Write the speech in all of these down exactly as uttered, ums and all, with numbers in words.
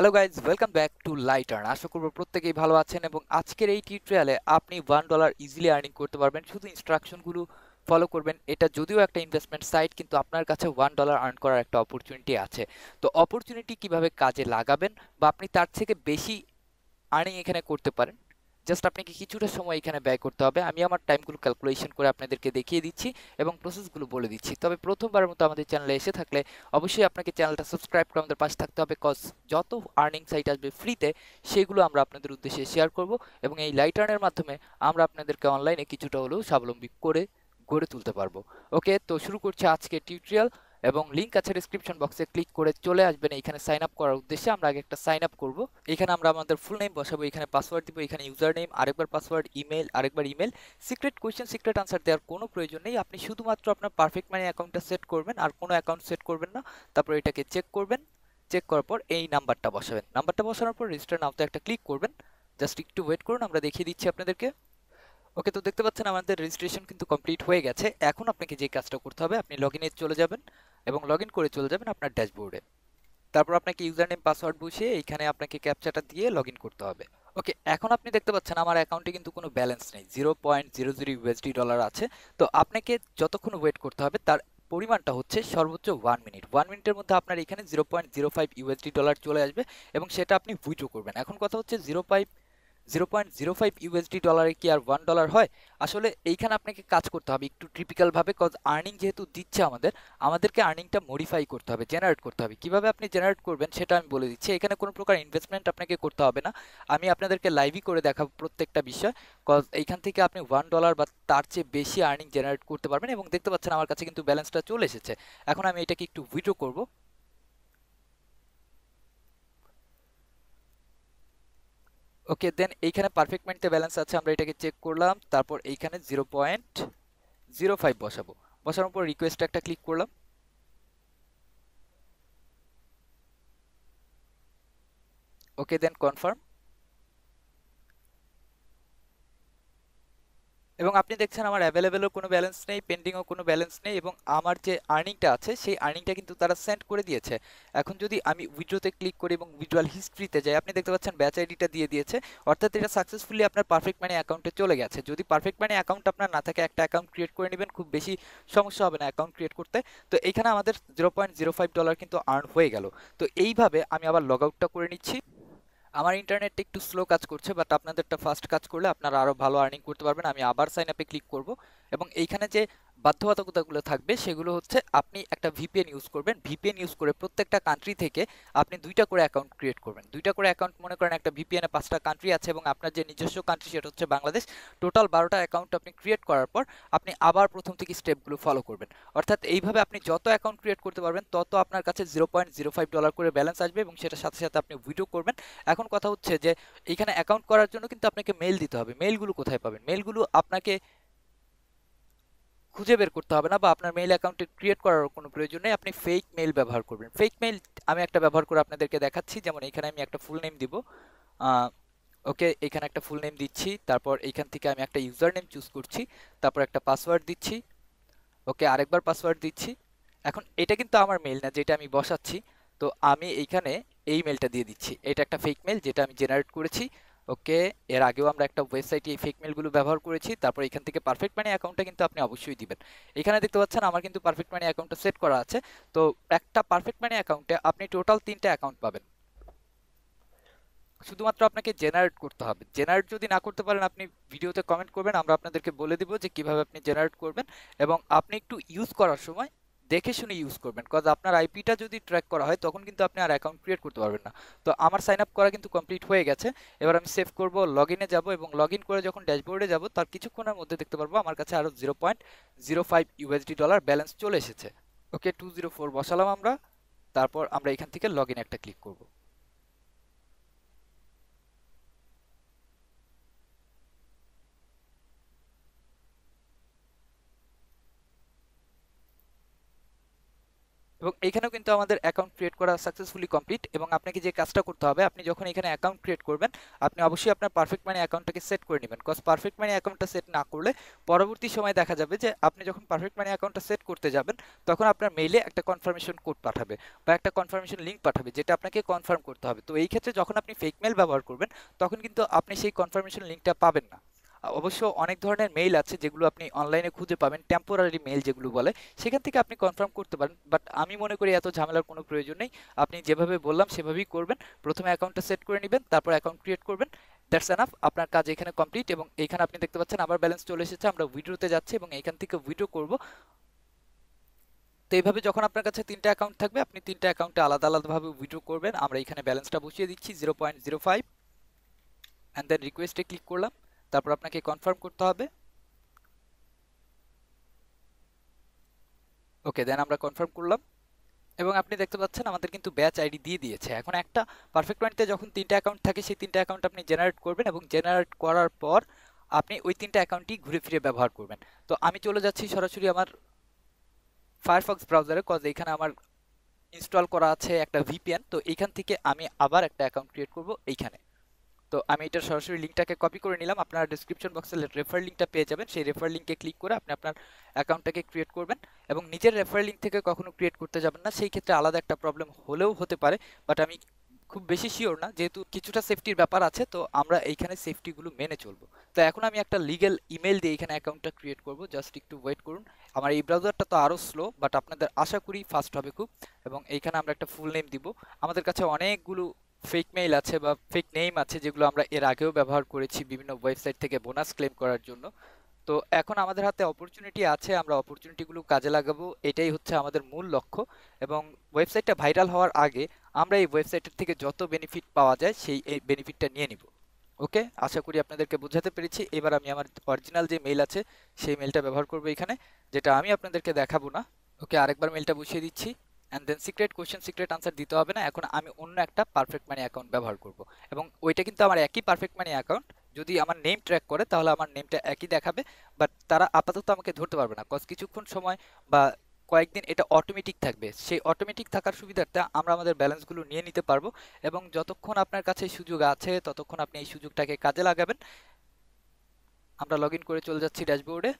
Hello guys, welcome back to Light Earn. আশা করব প্রত্যেকেই ভালো আছেন এবং আজকের এই টিউটোরিয়ালে আপনি ওয়ান ডলার ইজিলি আর্নিং করতে পারবেন, শুধু ইনস্ট্রাকশনগুলো ফলো করবেন। এটা যদিও একটা ইনভেস্টমেন্ট সাইট, কিন্তু আপনার কাছে ওয়ান ডলার আর্ন করার একটা অপরচুনিটি আছে। তো অপরচুনিটি কিভাবে কাজে লাগাবেন বা আপনি তার থেকে বেশি আর্নিং এখানে করতে পারেন, জাস্ট আপনাকে কিছুটা সময় এখানে ব্যয় করতে হবে। আমি আমার টাইমগুলো ক্যালকুলেশন করে আপনাদেরকে দেখিয়ে দিচ্ছি এবং প্রসেসগুলো বলে দিচ্ছি। তবে প্রথমবারের মতো আমাদের চ্যানেলে এসে থাকলে অবশ্যই আপনাকে চ্যানেলটা সাবস্ক্রাইব করে আমাদের পাশে থাকতে হবে, কজ যত আর্নিং সাইট আসবে ফ্রিতে সেগুলো আমরা আপনাদের উদ্দেশ্যে শেয়ার করব এবং এই লাইট আর্নের মাধ্যমে আমরা আপনাদেরকে অনলাইনে কিছুটা হলেও স্বাবলম্বী করে গড়ে তুলতে পারবো। ওকে, তো শুরু করছি আজকে টিউটোরিয়াল এবং লিঙ্ক আছে ডিসক্রিপশন বক্সে, ক্লিক করে চলে আসবেন এখানে সাইন আপ করার উদ্দেশ্যে। আমরা আগে একটা সাইন আপ করবো। এখানে আমরা আমাদের ফুল নেম বসাবো, এখানে পাসওয়ার্ড দিব, এখানে ইউজার নেম, আরেকবার পাসওয়ার্ড, ইমেল, আরেকবার email. Secret question secret answer দেওয়ার কোনো প্রয়োজন নেই। আপনি শুধুমাত্র আপনার পারফেক্ট মানি অ্যাকাউন্টটা সেট করবেন, আর কোনো অ্যাকাউন্ট সেট করবেন না। তারপর এটাকে চেক করবেন, চেক করার পর এই নাম্বারটা বসাবেন। নাম্বারটা বসানোর পর রেজিস্টার নাওতে একটা ক্লিক করবেন। জাস্ট একটু ওয়েট করুন, আমরা দেখিয়ে দিচ্ছি আপনাদেরকে। ওকে, তো দেখতে পাচ্ছেন আমাদের রেজিস্ট্রেশন কিন্তু কমপ্লিট হয়ে গেছে। এখন আপনাকে যে কাজটা করতে হবে, আপনি লগ ইনে চলে যাবেন এবং লগ ইন করে চলে যাবেন আপনার ড্যাশবোর্ডে। তারপর আপনাকে ইউজার নেম পাসওয়ার্ড বসিয়ে এইখানে আপনাকে ক্যাপচাটা দিয়ে লগ ইন করতে হবে। ওকে, এখন আপনি দেখতে পাচ্ছেন আমার অ্যাকাউন্টে কিন্তু কোনো ব্যালেন্স নেই, zero point zero zero USD dollar আছে। তো আপনাকে যতক্ষণ ওয়েট করতে হবে তার পরিমাণটা হচ্ছে সর্বোচ্চ ওয়ান মিনিট। ওয়ান মিনিটের মধ্যে আপনার এখানে zero point zero five USD dollar চলে আসবে এবং সেটা আপনি উইথড্র করবেন। এখন কথা হচ্ছে zero five zero point zero five USD ডলারে কি আর ওয়ান ডলার হয়? আসলে এইখানে আপনাকে কাজ করতে হবে একটু টিপিক্যালভাবে, কজ আর্নিং যেহেতু দিচ্ছে আমাদের আমাদেরকে আর্নিংটা মডিফাই করতে হবে, জেনারেট করতে হবে। কীভাবে আপনি জেনারেট করবেন সেটা আমি বলে দিচ্ছি। এখানে কোনো প্রকার ইনভেস্টমেন্ট আপনাকে করতে হবে না, আমি আপনাদেরকে লাইভই করে দেখাবো প্রত্যেকটা বিষয়, কজ এইখান থেকে আপনি ওয়ান ডলার বা তার চেয়ে বেশি আর্নিং জেনারেট করতে পারবেন। এবং দেখতে পাচ্ছেন আমার কাছে কিন্তু ব্যালেন্সটা চলে এসেছে। এখন আমি এটাকে একটু উইথড্র করবো। ওকে, দেন এইখানে পারফেক্ট মানিতে ব্যালেন্স আছে, আমরা এটাকে চেক করলাম। তারপর এইখানে জিরো পয়েন্ট জিরো ফাইভ বসাবো, বসানোর পর রিকোয়েস্ট একটা ক্লিক করলাম। Okay, then confirm. এবং আপনি দেখছেন আমার অ্যাভেলেবেলও কোনো ব্যালেন্স নেই, পেন্ডিংও কোনো ব্যালেন্স নেই এবং আমার যে আর্নিংটা আছে সেই আর্নিংটা কিন্তু তারা সেন্ড করে দিয়েছে। এখন যদি আমি উইথড্রোতে ক্লিক করি এবং উইথড্রয়াল হিস্ট্রিতে যাই, আপনি দেখতে পাচ্ছেন ব্যাচ আইডিটা দিয়ে দিয়েছে, অর্থাৎ এটা সাকসেসফুলি আপনার পারফেক্ট মানি অ্যাকাউন্টে চলে গেছে। যদি পারফেক্ট মানি অ্যাকাউন্ট আপনার না থাকে, একটা অ্যাকাউন্ট ক্রিয়েট করে নেবেন, খুব বেশি সমস্যা হবে না অ্যাকাউন্ট ক্রিয়েট করতে। তো এইখানে আমাদের zero point zero five dollar কিন্তু আর্ন হয়ে গেল। তো এইভাবে আমি আবার লগ আউটটা করে নিচ্ছি। আমার ইন্টারনেটটা একটু স্লো কাজ করছে, বাট আপনাদেরটা ফাস্ট কাজ করলে আপনারা আরও ভালো আর্নিং করতে পারবেন। আমি আবার সাইন আপে ক্লিক করব এবং এইখানে যে বাধ্যবাধকতাগুলো থাকবে সেগুলো হচ্ছে আপনি একটা ভিপিএন ইউজ করবেন। ভিপিএন ইউজ করে প্রত্যেকটা কান্ট্রি থেকে আপনি দুইটা করে অ্যাকাউন্ট ক্রিয়েট করবেন। দুইটা করে অ্যাকাউন্ট, মনে করেন একটা ভিপিএনে পাঁচটা কান্ট্রি আছে এবং আপনার যে নিজস্ব কান্ট্রি সেটা হচ্ছে বাংলাদেশ। টোটাল বারোটা অ্যাকাউন্ট আপনি ক্রিয়েট করার পর আপনি আবার প্রথম থেকে স্টেপগুলো ফলো করবেন। অর্থাৎ এইভাবে আপনি যত অ্যাকাউন্ট ক্রিয়েট করতে পারবেন তত আপনার কাছে zero point zero five dollar করে ব্যালেন্স আসবে এবং সেটার সাথে সাথে আপনি উইথড্র করবেন। এখন কথা হচ্ছে যে এখানে অ্যাকাউন্ট করার জন্য কিন্তু আপনাকে মেল দিতে হবে। মেলগুলো কোথায় পাবেন? মেলগুলো আপনাকে খুঁজে বের করতে হবে না বা আপনার মেইল অ্যাকাউন্টে ক্রিয়েট করার কোনো প্রয়োজন নেই। আপনি ফেক মেইল ব্যবহার করবেন। ফেক মেইল আমি একটা ব্যবহার করে আপনাদেরকে দেখাচ্ছি। যেমন এখানে আমি একটা ফুল নেম দিব। ওকে, এখানে একটা ফুল নেম দিচ্ছি, তারপর এইখান থেকে আমি একটা ইউজার নেম চুজ করছি, তারপর একটা পাসওয়ার্ড দিচ্ছি। ওকে, আরেকবার পাসওয়ার্ড দিচ্ছি। এখন এটা কিন্তু আমার মেইল না যেটা আমি বসাচ্ছি, তো আমি এইখানে এই মেলটা দিয়ে দিচ্ছি। এটা একটা ফেক মেইল যেটা আমি জেনারেট করেছি। ওকে, এর আগেও আমরা একটা ওয়েবসাইটে এই ফেক মেলগুলো ব্যবহার করেছি। তারপর এখান থেকে পারফেক্ট মানি অ্যাকাউন্টটা কিন্তু আপনি অবশ্যই দিবেন। এখানে দেখতে পাচ্ছেন আমার কিন্তু পারফেক্ট মানি অ্যাকাউন্টটা সেট করা আছে। তো একটা পারফেক্ট মানি অ্যাকাউন্টে আপনি টোটাল তিনটা অ্যাকাউন্ট পাবেন, শুধুমাত্র আপনাকে জেনারেট করতে হবে। জেনারেট যদি না করতে পারেন আপনি ভিডিওতে কমেন্ট করবেন, আমরা আপনাদেরকে বলে দেবো যে কীভাবে আপনি জেনারেট করবেন। এবং আপনি একটু ইউজ করার সময় দেখে শুনে ইউজ করবেন, কজ আপনার আইপিটা যদি ট্র্যাক করা হয় তখন কিন্তু আপনি আর অ্যাকাউন্ট ক্রিয়েট করতে পারবেন না। তো আমার সাইন আপ করা কিন্তু কমপ্লিট হয়ে গেছে। এবার আমি সেভ করব, লগ ইনে যাবো এবং লগ ইন করে যখন ড্যাশবোর্ডে যাব তার কিছুক্ষণের মধ্যে দেখতে পারবো আমার কাছে আরও zero point zero five USD dollar balance চলে এসেছে। ওকে, টু জিরো ফোর বসালাম আমরা। তারপর আমরা এখান থেকে লগ ইন একটা ক্লিক করব। এবং এখানেও কিন্তু আমাদের অ্যাকাউন্ট ক্রিয়েট করা সাকসেসফুলি কমপ্লিট। এবং আপনাকে যে কাজটা করতে হবে, আপনি যখন এখানে অ্যাকাউন্ট ক্রিয়েট করবেন আপনি অবশ্যই আপনার পারফেক্ট মানি অ্যাকাউন্টটাকে সেট করে নেবেন, বিকজ পারফেক্ট মানি অ্যাকাউন্টটা সেট না করলে পরবর্তী সময় দেখা যাবে যে আপনি যখন পারফেক্ট মানি অ্যাকাউন্টটা সেট করতে যাবেন তখন আপনার মেইলে একটা কনফার্মেশন কোড পাঠাবে বা একটা কনফার্মেশন লিঙ্ক পাঠাবে যেটা আপনাকে কনফার্ম করতে হবে। তো এই ক্ষেত্রে যখন আপনি ফেক মেইল ব্যবহার করবেন তখন কিন্তু আপনি সেই কনফার্মেশন লিঙ্কটা পাবেন না। অবশ্য অনেক ধরনের মেইল আছে যেগুলো আপনি অনলাইনে খুঁজে পাবেন, টেম্পোরারি মেইল যেগুলো বলে, সেখান থেকে আপনি কনফার্ম করতে পারেন। বাট আমি মনে করি এত ঝামেলার কোনো প্রয়োজন নেই, আপনি যেভাবে বললাম সেভাবেই করবেন। প্রথমে অ্যাকাউন্টটা সেট করে নেবেন, তারপর অ্যাকাউন্ট ক্রিয়েট করবেন, দ্যাটস এনাফ। আপনার কাজ এখানে কমপ্লিট। এবং এইখানে আপনি দেখতে পাচ্ছেন আবার ব্যালেন্স চলে এসেছে, আমরা উইথড্রোতে যাচ্ছি এবং এইখান থেকে উইথড্রো করব। তো এইভাবে যখন আপনার কাছে তিনটা অ্যাকাউন্ট থাকবে আপনি তিনটা অ্যাকাউন্টে আলাদা আলাদাভাবে উইথড্রো করবেন। আমরা এখানে ব্যালেন্সটা বসিয়ে দিচ্ছি zero point zero five and then রিকোয়েস্টে ক্লিক করলাম, তারপর আপনাকে কনফার্ম করতে হবে। ওকে, দেন আমরা কনফার্ম করলাম এবং আপনি দেখতে পাচ্ছেন আমাদের কিন্তু ব্যাচ আইডি দিয়ে দিয়েছে। এখন একটা পারফেক্ট মানিতে যখন তিনটা অ্যাকাউন্ট থাকে সেই তিনটা অ্যাকাউন্ট আপনি জেনারেট করবেন এবং জেনারেট করার পর আপনি ওই তিনটা অ্যাকাউন্টই ঘুরে ফিরে ব্যবহার করবেন। তো আমি চলে যাচ্ছি সরাসরি আমার ফায়ারফক্স ব্রাউজারে, কজ এখানে আমার ইনস্টল করা আছে একটা ভিপিএন। তো এইখান থেকে আমি আবার একটা অ্যাকাউন্ট ক্রিয়েট করব এইখানে। তো আমি এটা সরাসরি লিঙ্কটাকে কপি করে নিলাম, আপনারা ডিসক্রিপশন বক্সে রেফার লিঙ্কটা পেয়ে যাবেন, সেই রেফার লিঙ্কে ক্লিক করে আপনি আপনার অ্যাকাউন্টটাকে ক্রিয়েট করবেন। এবং নিজের রেফার লিঙ্ক থেকে কখনো ক্রিয়েট করতে যাবেন না, সেই ক্ষেত্রে আলাদা একটা প্রবলেম হলেও হতে পারে, বাট আমি খুব বেশি শিওর না, যেহেতু কিছুটা সেফটির ব্যাপার আছে। তো আমরা এইখানে সেফটিগুলো মেনে চলবো। তো এখন আমি একটা লিগ্যাল ইমেল দিয়ে এখানে অ্যাকাউন্টটা ক্রিয়েট করব, জাস্ট একটু ওয়েট করুন। আমার এই ব্রাউজারটা তো আরও স্লো, বাট আপনাদের আশা করি ফাস্ট হবে খুব। এবং এইখানে আমরা একটা ফুল নেম দিব, আমাদের কাছে অনেকগুলো ফেক মেইল আছে বা ফেক নেম আছে যেগুলো আমরা এর আগেও ব্যবহার করেছি বিভিন্ন ওয়েবসাইট থেকে বোনাস ক্লেম করার জন্য। তো এখন আমাদের হাতে অপরচুনিটি আছে, আমরা অপরচুনিটিগুলো কাজে লাগাবো, এটাই হচ্ছে আমাদের মূল লক্ষ্য। এবং ওয়েবসাইটটা ভাইরাল হওয়ার আগে আমরা এই ওয়েবসাইটের থেকে যত বেনিফিট পাওয়া যায় সেই এই বেনিফিটটা নিয়ে নিব। ওকে, আশা করি আপনাদেরকে বোঝাতে পেরেছি। এবার আমি আমার অরিজিনাল যে মেইল আছে সেই মেইলটা ব্যবহার করব এখানে, যেটা আমি আপনাদেরকে দেখাবো না। ওকে, আরেকবার মেইলটা বসিয়ে দিচ্ছি and then secret question, secret answer দিতে হবে না। এখন আমি অন্য একটা পারফেক্ট মানি অ্যাকাউন্ট ব্যবহার করব এবং ওইটা কিন্তু আমার একই পারফেক্ট মানি অ্যাকাউন্ট। যদি আমার নেম ট্র্যাক করে তাহলে আমার নেমটা একই দেখাবে, বাট তারা আপাতত আমাকে ধরতে পারবে না, কজ কিছুক্ষণ সময় বা কয়েকদিন এটা অটোমেটিক থাকবে। সেই অটোমেটিক থাকার সুবিধার্থে আমরা আমাদের ব্যালেন্সগুলো নিয়ে নিতে পারবো। এবং যতক্ষণ আপনার কাছে সুযোগ আছে ততক্ষণ আপনি এই সুযোগটাকে কাজে লাগাবেন। আমরা লগ ইন করে চলে যাচ্ছি ড্যাশবোর্ডে।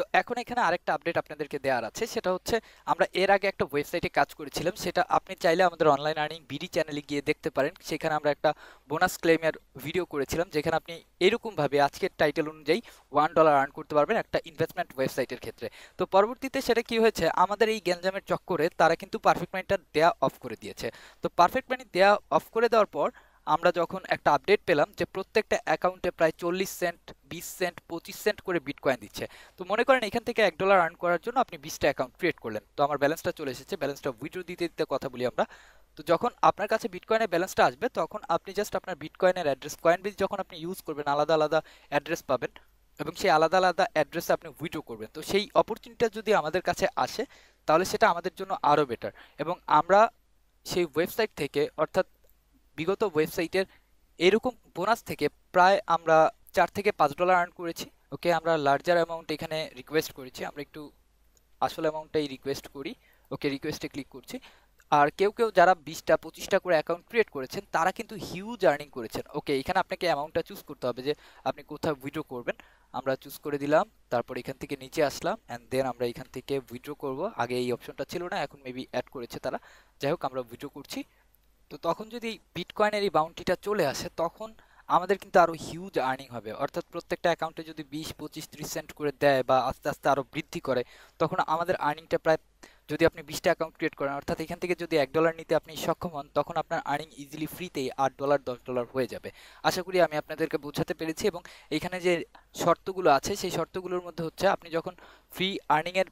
তো এখন এখানে আরেকটা আপডেট আপনাদেরকে দেওয়ার আছে, সেটা হচ্ছে আমরা এর আগে একটা ওয়েবসাইটে কাজ করেছিলাম, সেটা আপনি চাইলে আমাদের অনলাইন আর্নিং বিডি চ্যানেলে গিয়ে দেখতে পারেন। সেখানে আমরা একটা বোনাস ক্লেমের ভিডিও করেছিলাম, যেখানে আপনি এরকমভাবে আজকের টাইটেল অনুযায়ী ওয়ান ডলার আর্ন করতে পারবেন একটা ইনভেস্টমেন্ট ওয়েবসাইটের ক্ষেত্রে। তো পরবর্তীতে সেটা কি হয়েছে, আমাদের এই গ্যাঞ্জামের চক্করে তারা কিন্তু পারফেক্ট মানিটা দেয়া অফ করে দিয়েছে। তো পারফেক্ট মানি দেয়া অফ করে দেওয়ার পর আমরা যখন একটা আপডেট পেলাম যে প্রত্যেকটা অ্যাকাউন্টে প্রায় চল্লিশ সেন্ট বিশ সেন্ট পঁচিশ সেন্ট করে বিটকয়েন দিচ্ছে। তো মনে করেন এখান থেকে এক ডলার আর্ন করার জন্য আপনি বিশটা অ্যাকাউন্ট ক্রিয়েট করলেন। তো আমার ব্যালেন্সটা চলে এসেছে, ব্যালেন্সটা উইথড্র দিতে দিতে কথা বলি আমরা। তো যখন আপনার কাছে বিটকয়েনের ব্যালেন্সটা আসবে তখন আপনি জাস্ট আপনার বিটকয়েনের অ্যাড্রেস, কয়েনবেজ যখন আপনি ইউজ করবেন আলাদা আলাদা অ্যাড্রেস পাবেন এবং সেই আলাদা আলাদা অ্যাড্রেসে আপনি উইথড্র করবেন। তো সেই অপরচুনিটিটা যদি আমাদের কাছে আসে তাহলে সেটা আমাদের জন্য আরও বেটার। এবং আমরা সেই ওয়েবসাইট থেকে, অর্থাৎ বিগত ওয়েবসাইটের এরকম বোনাস থেকে প্রায় আমরা চার থেকে পাঁচ ডলার আর্ন করেছি। ওকে, আমরা লার্জার অ্যামাউন্ট এখানে রিকোয়েস্ট করেছি, আমরা একটু আসল অ্যামাউন্টটাই রিকোয়েস্ট করি। ওকে, রিকোয়েস্টে ক্লিক করছি। আর কেউ কেউ যারা বিশটা পঁচিশটা করে অ্যাকাউন্ট ক্রিয়েট করেছেন তারা কিন্তু হিউজ আর্নিং করেছেন। ওকে, এখানে আপনাকে অ্যামাউন্টটা চুজ করতে হবে যে আপনি কোথায় উইথড্র করবেন। আমরা চুজ করে দিলাম, তারপর এখান থেকে নিচে আসলাম অ্যান্ড দেন আমরা এখান থেকে উইথড্র করব। আগে এই অপশনটা ছিল না, এখন মেবি অ্যাড করেছে তারা। যাই হোক, আমরা উইথড্র করছি। তো তখন যদি বিটকয়েনের এই বাউন্টিটা চলে আসে তখন আমাদের কিন্তু আরও হিউজ আর্নিং হবে। অর্থাৎ প্রত্যেকটা অ্যাকাউন্টে যদি বিশ পঁচিশ ত্রিশ সেন্ট করে দেয় বা আস্তে আস্তে আরও বৃদ্ধি করে তখন আমাদের আর্নিংটা প্রায়, যদি আপনি বিশটা অ্যাকাউন্ট ক্রিয়েট করেন অর্থাৎ এখান থেকে যদি এক ডলার নিতে আপনি সক্ষম হন তখন আপনার আর্নিং ইজিলি ফ্রিতেই আট ডলার দশ ডলার হয়ে যাবে। আশা করি আমি আপনাদেরকে বোঝাতে পেরেছি। এবং এখানে যে শর্তগুলো আছে সেই শর্তগুলোর মধ্যে হচ্ছে আপনি যখন ফ্রি আর্নিংয়ের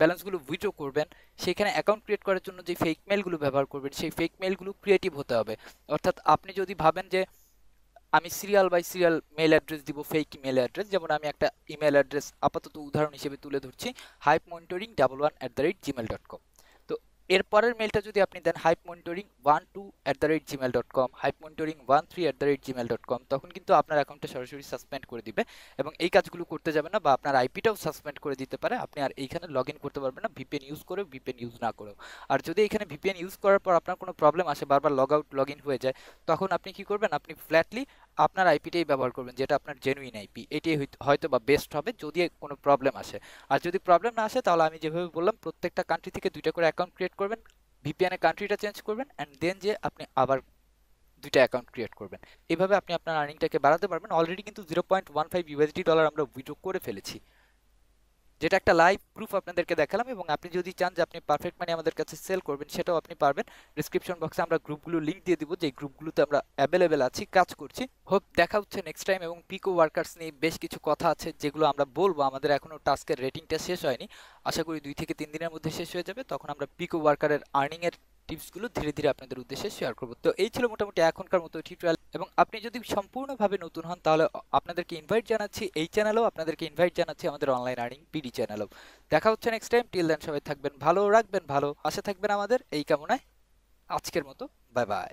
ব্যালেন্সগুলো উইথড্র করবেন সেখানে অ্যাকাউন্ট ক্রিয়েট করার জন্য যে ফেক মেইলগুলো ব্যবহার করবেন সেই ফেক মেইলগুলো ক্রিয়েটিভ হতে হবে। অর্থাৎ আপনি যদি ভাবেন যে আমি serial by serial mail address দিব, ফেক ইমেল অ্যাড্রেস, যেমন আমি একটা ইমেল অ্যাড্রেস আপাতত উদাহরণ হিসেবে তুলে ধরছি, hype monitoring double one at the rate Gmail dot com. তো এরপরের মেলটা যদি আপনি দেন hype monitoring one two at the rate Gmail dot com hype monitoring one three at the rate Gmail dot com তখন কিন্তু আপনার অ্যাকাউন্টটা সরাসরি সাসপেন্ড করে দিবে এবং এই কাজগুলো করতে যাবে না বা আপনার আইপিটাও সাসপেন্ড করে দিতে পারে। আপনি আর এইখানে লগ ইন করতে পারবেন না ভিপিএন ইউজ করে ভিপিএন ইউজ না করেও। আর যদি এখানে ভিপিএন ইউজ করার পর আপনার কোনো প্রবলেম আসে বারবার লগ আউট লগ ইন হয়ে যায় তখন আপনি কী করবেন আপনি ফ্ল্যাটলি আপনার আইপিটাই ব্যবহার করবেন যেটা আপনার জেনুইন আইপি এটাই হয়তো বা বেস্ট হবে যদি কোনো প্রবলেম আসে। আর যদি প্রবলেম না আসে তাহলে আমি যেভাবে বললাম প্রত্যেকটা কান্ট্রি থেকে দুইটা করে অ্যাকাউন্ট ক্রিয়েট করবেন ভিপিএন এর কান্ট্রিটা চেঞ্জ করবেন অ্যান্ড দেন যে আপনি আবার দুইটা অ্যাকাউন্ট ক্রিয়েট করবেন। এভাবে আপনি আপনার আর্নিংটাকে বাড়াতে পারবেন। অলরেডি কিন্তু zero point one five USD dollar আমরা উইথড্র করে ফেলেছি যেটা একটা লাইভ প্রুফ আপনাদেরকে দেখালাম এবং আপনি যদি চান যে আপনি পারফেক্ট মানি আমাদের কাছে সেল করবেন সেটাও আপনি পারবেন। ডিসক্রিপশন বক্সে আমরা গ্রুপগুলো লিঙ্ক দিয়ে দেবো যে গ্রুপগুলোতে আমরা অ্যাভেলেবেল আছি কাজ করছি। হোপ দেখা হচ্ছে নেক্সট টাইম। এবং পিকো ওয়ার্কার্স নিয়ে বেশ কিছু কথা আছে যেগুলো আমরা বলবো, আমাদের এখনও টাস্কের রেটিংটা শেষ হয়নি, আশা করি দুই থেকে তিন দিনের মধ্যে শেষ হয়ে যাবে, তখন আমরা পিকো ওয়ার্কারের আর্নিংয়ের টিপসগুলো ধীরে ধীরে আপনাদের উদ্দেশ্যে শেয়ার করবো। তো এই ছিল মোটামুটি এখনকার মতো টিউটোরিয়াল এবং আপনি যদি সম্পূর্ণভাবে নতুন হন তাহলে আপনাদেরকে ইনভাইট জানাচ্ছি এই চ্যানেলেও, আপনাদেরকে ইনভাইট জানাচ্ছি আমাদের অনলাইন আর্নিং পিডি চ্যানেলেও। দেখা হচ্ছে নেক্সট টাইম। টিল দেন সবাই থাকবেন ভালো, রাখবেন ভালো, আশা থাকবেন আমাদের এই কামনায় আজকের মতো বাই বাই।